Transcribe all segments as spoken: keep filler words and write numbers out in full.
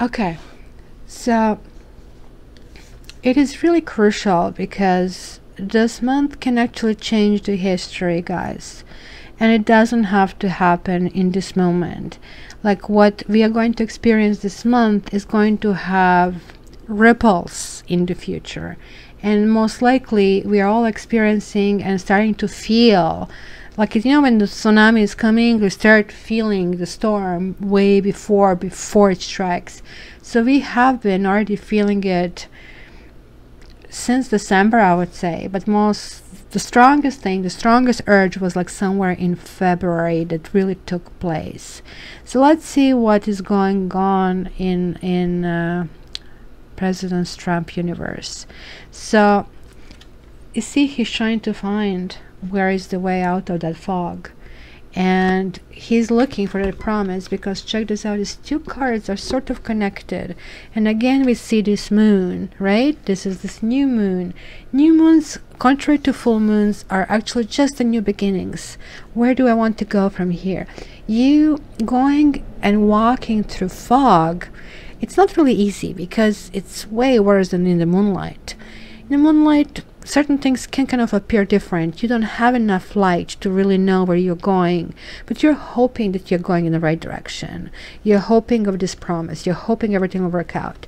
Okay, so it is really crucial because this month can actually change the history, guys, and it doesn't have to happen in this moment. Like, what we are going to experience this month is going to have ripples in the future, and most likely we are all experiencing and starting to feel, like, you know, when the tsunami is coming, we start feeling the storm way before before it strikes. So we have been already feeling it since December, I would say, but most the strongest thing the strongest urge was like somewhere in February that really took place. So let's see what is going on in in uh, President Trump universe. So you see, he's trying to find where is the way out of that fog, and he's looking for the promise, because check this out, these two cards are sort of connected. And again we see this moon, right? This is this new moon. New moons, contrary to full moons, are actually just the new beginnings. Where do I want to go from here? You going and walking through fog, it's not really easy because it's way worse than in the moonlight. In the moonlight, certain things can kind of appear different. You don't have enough light to really know where you're going, but you're hoping that you're going in the right direction. You're hoping of this promise. You're hoping everything will work out.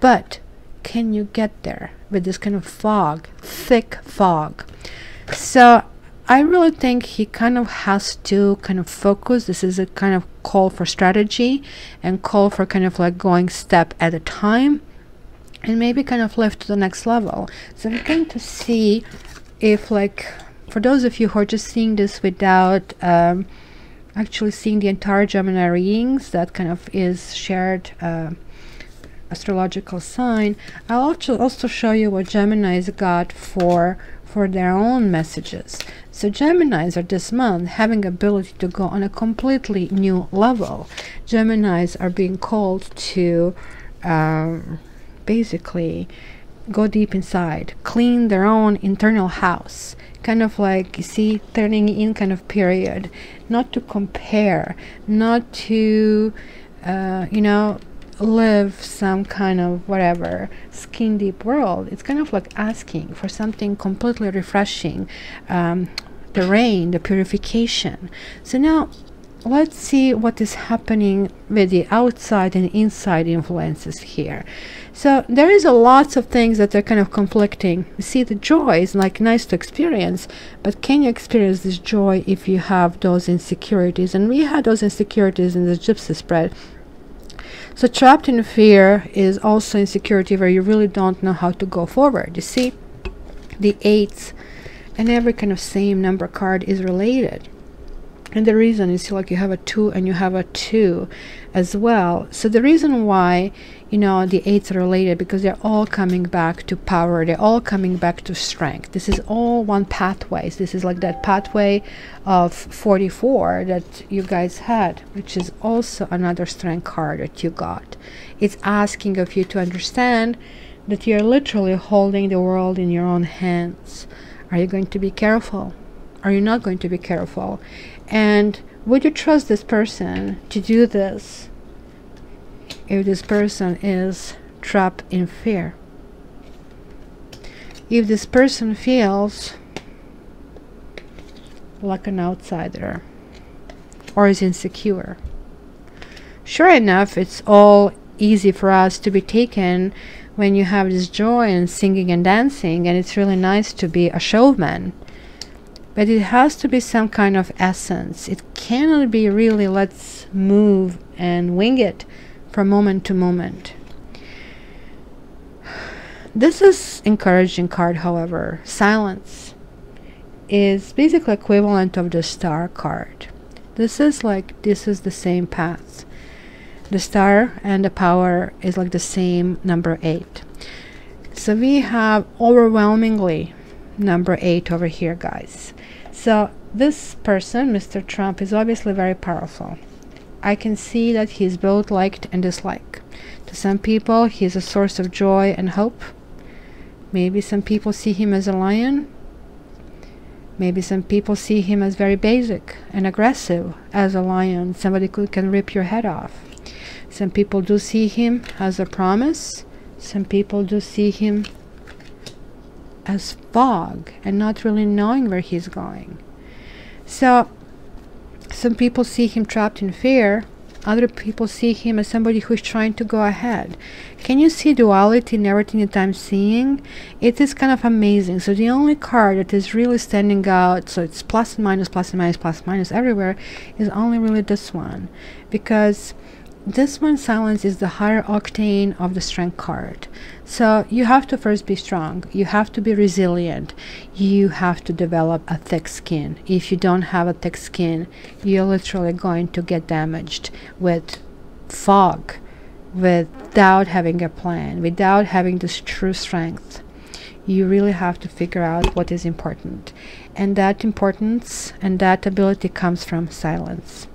But can you get there with this kind of fog, thick fog? So I really think he kind of has to kind of focus. This is a kind of call for strategy and call for kind of like going step at a time, and maybe kind of lift to the next level. So I'm going to see if, like, for those of you who are just seeing this without um, actually seeing the entire Gemini readings, that kind of is shared uh, astrological sign, I'll also, also show you what Gemini's got for for their own messages. So Geminis are this month having ability to go on a completely new level. Geminis are being called to um, basically go deep inside, clean their own internal house, kind of like, you see, turning in kind of period, not to compare, not to uh, you know, live some kind of whatever skin deep world. It's kind of like asking for something completely refreshing, um, the rain, the purification. So now let's see what is happening with the outside and inside influences here. So there is a lots of things that are kind of conflicting. You see, the joy is like nice to experience, but can you experience this joy if you have those insecurities? And we had those insecurities in the Gypsy spread. So trapped in fear is also insecurity, where you really don't know how to go forward. You see, the eights and every kind of same number card is related. And the reason is, like, you have a two and you have a two as well. So the reason why, you know, the eights are related, because they're all coming back to power. They're all coming back to strength. This is all one pathway. This is like that pathway of forty-four that you guys had, which is also another strength card that you got. It's asking of you to understand that you're literally holding the world in your own hands. Are you going to be careful? Are you not going to be careful? And would you trust this person to do this if this person is trapped in fear? If this person feels like an outsider or is insecure? Sure enough, it's all easy for us to be taken when you have this joy and singing and dancing, and it's really nice to be a showman. But it has to be some kind of essence. It cannot be really, let's move and wing it from moment to moment. This is encouraging card, however. Silence is basically equivalent of the star card. This is like, this is the same path. The star and the power is like the same number eight. So we have overwhelmingly number eight over here, guys. So this person, Mister Trump, is obviously very powerful. I can see that he's both liked and disliked. To some people, he's a source of joy and hope. Maybe some people see him as a lion. Maybe some people see him as very basic and aggressive. As a lion, somebody could, can rip your head off. Some people do see him as a promise. Some people do see him as fog and not really knowing where he's going. So some people see him trapped in fear. Other people see him as somebody who's trying to go ahead. Can you see duality in everything that I'm seeing? It is kind of amazing. So the only card that is really standing out, so it's plus and minus, plus and minus, plus and minus everywhere, is only really this one. Because this one, silence, is the higher octane of the strength card. So you have to first be strong. You have to be resilient. You have to develop a thick skin. If you don't have a thick skin, you're literally going to get damaged with fog, without having a plan, without having this true strength. You really have to figure out what is important. And that importance and that ability comes from silence.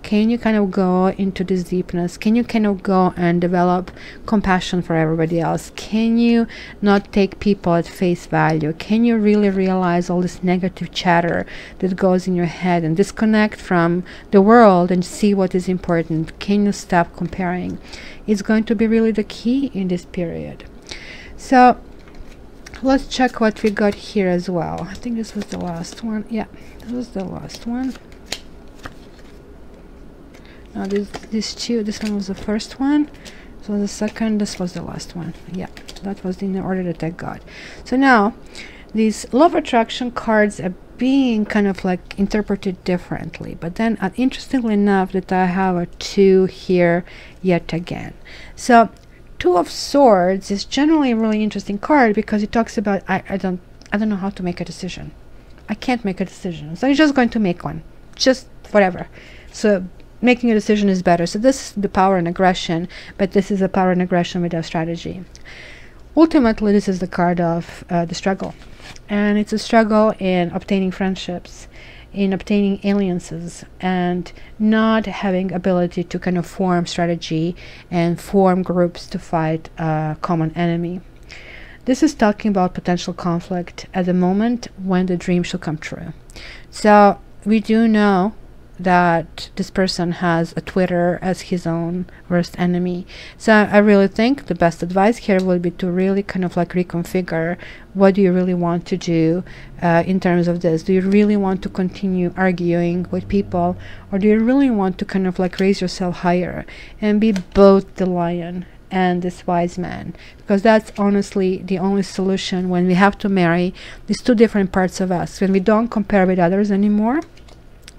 Can you kind of go into this deepness? Can you kind of go and develop compassion for everybody else? Can you not take people at face value? Can you really realize all this negative chatter that goes in your head and disconnect from the world and see what is important? Can you stop comparing? It's going to be really the key in this period. So let's check what we got here as well. I think this was the last one. Yeah, this was the last one. Now this, this two, this one was the first one, so the second, this was the last one. Yeah, that was in the order that I got. So now these law of attraction cards are being kind of like interpreted differently, but then uh, interestingly enough that I have a two here yet again. So two of swords is generally a really interesting card because it talks about I, I don't I don't know how to make a decision. I can't make a decision, so I'm just going to make one, just whatever. So making a decision is better. So this is the power and aggression, but this is a power and aggression without strategy. Ultimately, this is the card of uh, the struggle. And it's a struggle in obtaining friendships, in obtaining alliances, and not having ability to kind of form strategy and form groups to fight a common enemy. This is talking about potential conflict at the moment when the dream shall come true. So we do know that this person has a Twitter as his own worst enemy. So I really think the best advice here would be to really kind of like reconfigure what do you really want to do uh, in terms of this. Do you really want to continue arguing with people, or do you really want to kind of like raise yourself higher and be both the lion and this wise man? Because that's honestly the only solution when we have to marry these two different parts of us, when we don't compare with others anymore,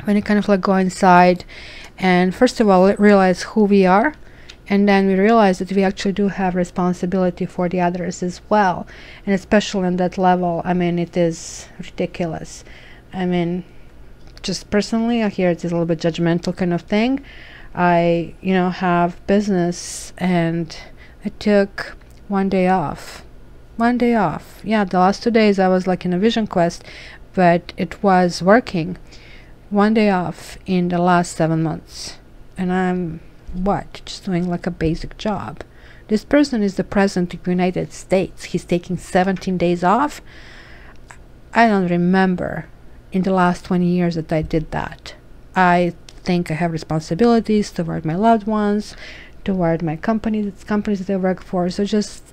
when you kind of like go inside and first of all realize who we are, and then we realize that we actually do have responsibility for the others as well, and especially on that level. I mean, it is ridiculous. I mean, just personally, I hear it is a little bit judgmental kind of thing. I, you know, have business and I took one day off. One day off. Yeah, the last two days I was like in a vision quest, but it was working. One day off in the last seven months, and I'm what just doing like a basic job. This person is the president of the United States. He's taking seventeen days off. I don't remember in the last twenty years that I did that. I think I have responsibilities toward my loved ones, toward my company, the companies that I work for. So just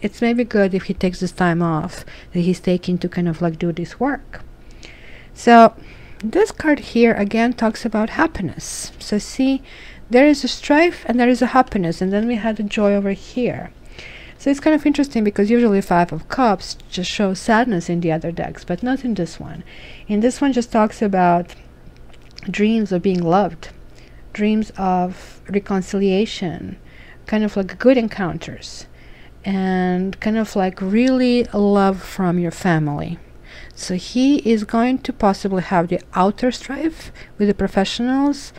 it's maybe good if he takes this time off that he's taking to kind of like do this work. So this card here again talks about happiness. So see, there is a strife and there is a happiness, and then we had the joy over here. So it's kind of interesting because usually Five of Cups just shows sadness in the other decks, but not in this one. In this one just talks about dreams of being loved, dreams of reconciliation, kind of like good encounters, and kind of like really love from your family. So he is going to possibly have the outer strife with the professionals,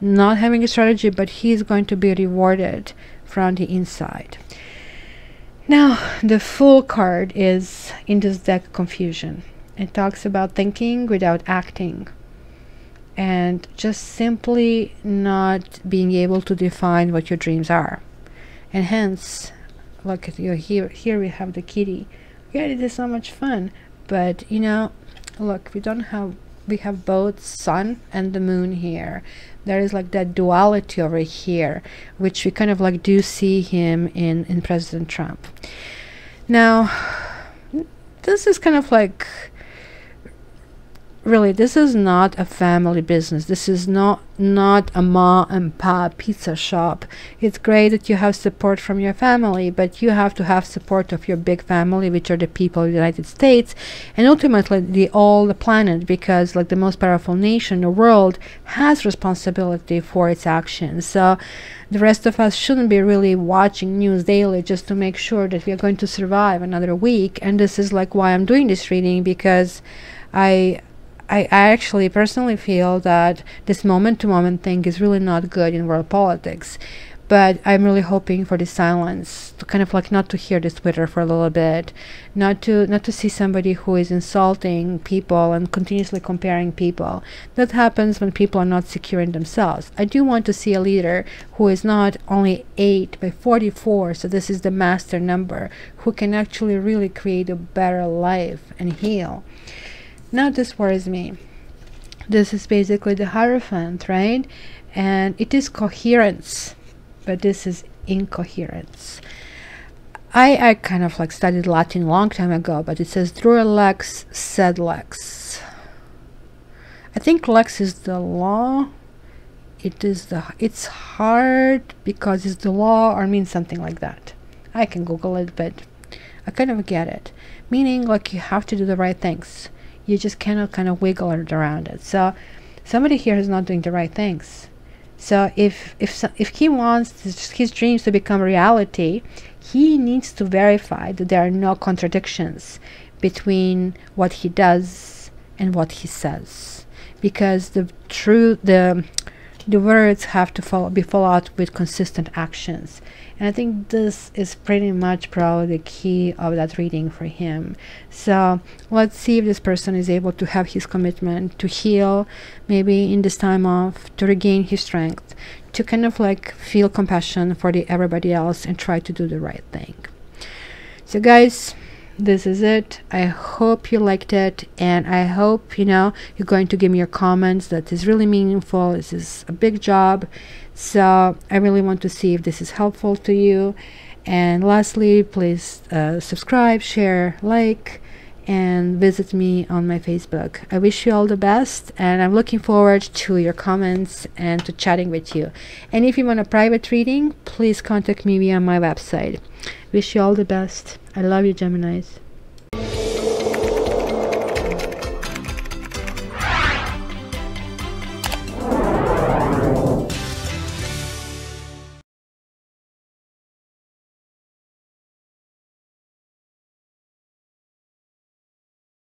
not having a strategy, but he is going to be rewarded from the inside. Now, the Fool card is in this deck confusion. It talks about thinking without acting and just simply not being able to define what your dreams are. And hence, look at you here. Here we have the kitty. Yeah, it is so much fun. But, you know, look, we don't have we have both sun and the moon here. There is like that duality over here, which we kind of like do see him in in President Trump. Now this is kind of like, really, this is not a family business. This is not not a ma and pa pizza shop. It's great that you have support from your family, but you have to have support of your big family, which are the people of the United States, and ultimately the all the planet, because like the most powerful nation in the world has responsibility for its actions. So the rest of us shouldn't be really watching news daily just to make sure that we are going to survive another week. And this is like why I'm doing this reading, because I I actually personally feel that this moment-to-moment thing is really not good in world politics. But I'm really hoping for the silence, to kind of like not to hear this Twitter for a little bit, not to not to see somebody who is insulting people and continuously comparing people. That happens when people are not secure in themselves. I do want to see a leader who is not only eight but forty-four, so this is the master number, who can actually really create a better life and heal. Now this worries me. This is basically the Hierophant, right? And it is coherence, but this is incoherence. I, I kind of like studied Latin a long time ago, but it says dura lex sed lex. I think lex is the law. It is the, it's hard because it's the law or means something like that. I can Google it, but I kind of get it. Meaning like you have to do the right things. You just cannot kind of wiggle it around it. So somebody here is not doing the right things. So if if so, if he wants his, his dreams to become reality, he needs to verify that there are no contradictions between what he does and what he says, because the true the the words have to follow, be followed with consistent actions. And I think this is pretty much probably the key of that reading for him. So let's see if this person is able to have his commitment to heal, maybe in this time off, to regain his strength, to kind of like feel compassion for the everybody else and try to do the right thing. So guys, this is it. I hope you liked it, and I hope, you know, you're going to give me your comments. That is really meaningful. This is a big job, so I really want to see if this is helpful to you. And lastly, please uh, subscribe, share, like, and visit me on my Facebook. I wish you all the best, and I'm looking forward to your comments and to chatting with you. And if you want a private reading, please contact me via my website. Wish you all the best. I love you, Geminis.